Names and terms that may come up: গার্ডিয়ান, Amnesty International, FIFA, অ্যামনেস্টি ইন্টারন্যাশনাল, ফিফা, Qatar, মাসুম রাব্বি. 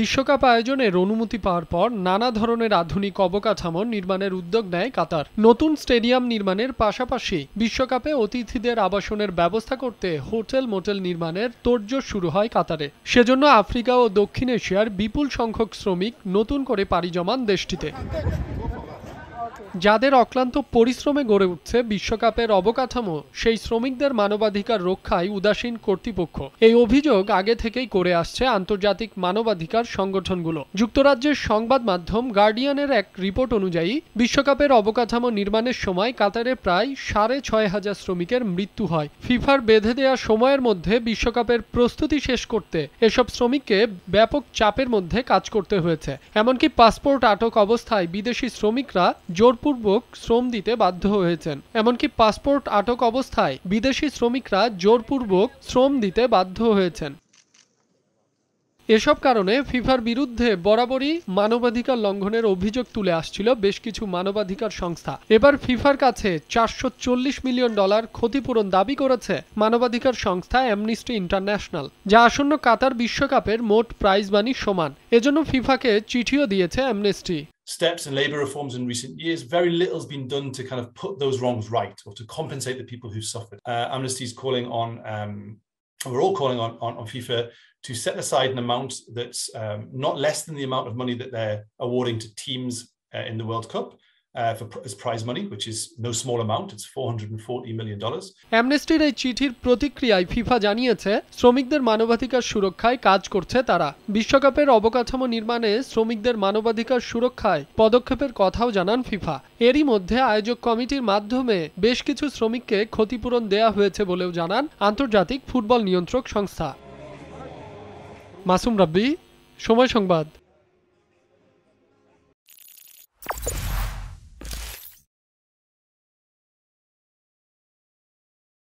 বিশ্বকাপ আয়োজনের অনুমতি পাওয়ার পর নানা ধরনের আধুনিক অবকাঠামো নির্মাণের উদ্যোগ নেয় কাতার। নতুন স্টেডিয়াম নির্মাণের পাশাপাশি বিশ্বকাপে অতিথিদের আবাসনের ব্যবস্থা করতে হোটেল মোটেল নির্মাণের তোড়জোড় শুরু হয় কাতারে। সেজন্য আফ্রিকা ও দক্ষিণ এশিয়ার বিপুল সংখ্যক শ্রমিক নতুন করে পাড়ি জমান দেশটিতে, যাদের অক্লান্ত পরিশ্রমে গড়ে উঠছে বিশ্বকাপের অবকাঠামো। সেই শ্রমিকদের মানবাধিকার রক্ষায় উদাসীন কর্তৃপক্ষ, এই অভিযোগ আগে থেকেই করে আসছে আন্তর্জাতিক মানবাধিকার সংগঠনগুলো। যুক্তরাজ্যের সংবাদ মাধ্যম গার্ডিয়ানের এক রিপোর্ট অনুযায়ী বিশ্বকাপের অবকাঠামো নির্মাণের সময় কাতারে প্রায় ৬,৫০ শ্রমিকের মৃত্যু হয়। ফিফার বেঁধে দেয়া সময়ের মধ্যে বিশ্বকাপের প্রস্তুতি শেষ করতে এসব শ্রমিককে ব্যাপক চাপের মধ্যে কাজ করতে হয়েছে। এমনকি পাসপোর্ট আটক অবস্থায় বিদেশি শ্রমিকরা জোরপূর্বক শ্রম দিতে বাধ্য হয়েছেন। এসব কারণে ফিফার বিরুদ্ধে বরাবরই মানবাধিকার লঙ্ঘনের অভিযোগ তুলে আসছিল বেশ কিছু মানবাধিকার সংস্থা। এবার ফিফার কাছে $৪৪০ মিলিয়ন ক্ষতিপূরণ দাবি করেছে মানবাধিকার সংস্থা অ্যামনেস্টি ইন্টারন্যাশনাল, যা আসন্ন কাতার বিশ্বকাপের মোট প্রাইজ মানির সমান। এজন্য ফিফাকে চিঠিও দিয়েছে Amnesty. Steps and labor reforms in recent years, very little has been done to kind of put those wrongs right or to compensate the people who suffered. Amnesty is calling on, we're all calling on FIFA to set aside an amount that's not less than the amount of money that they're awarding to teams in the World Cup. As prize money, which is no small amount, it's $440 million. অ্যামনেস্টির এই চিঠির প্রতিক্রিয়ায় ফিফা জানিয়েছে, শ্রমিকদের মানবাধিকার সুরক্ষায় কাজ করছে তারা। বিশ্বকাপের অবকাঠামো নির্মাণে শ্রমিকদের মানবাধিকার সুরক্ষায় পদক্ষেপের কথাও জানান ফিফা। এরই মধ্যে আয়োজক কমিটির মাধ্যমে বেশ কিছু শ্রমিককে ক্ষতিপূরণ দেয়া হয়েছে বলেও জানান আন্তর্জাতিক ফুটবল নিয়ন্ত্রক সংস্থা। মাসুম রাব্বি, সময় সংবাদ।